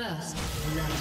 First blood.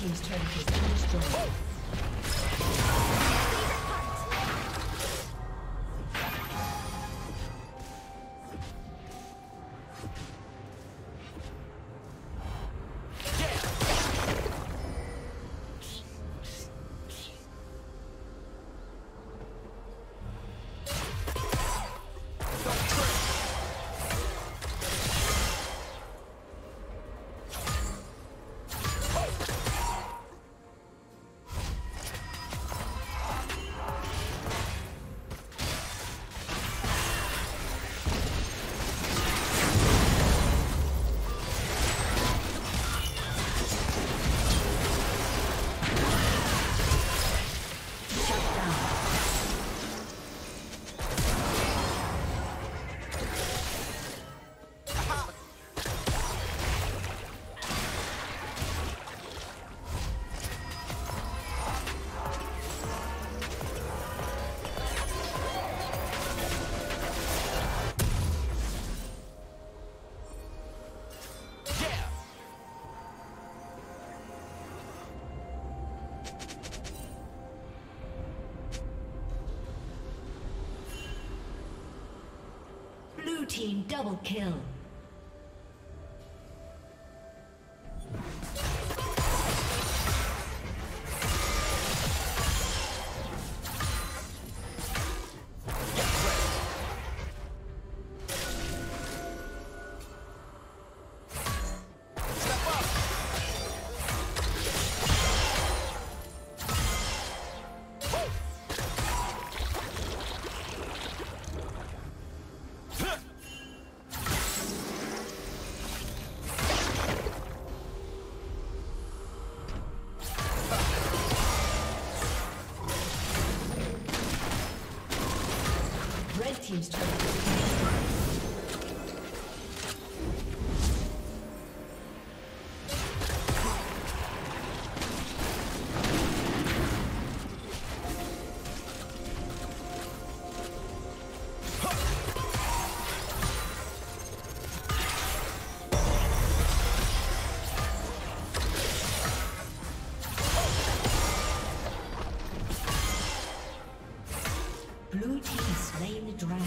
team's turret has been destroyed. Team double kill. Team's turret has been Blue team slain the dragon.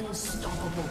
Unstoppable.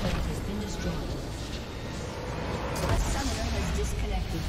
turret has been destroyed. A summoner has disconnected.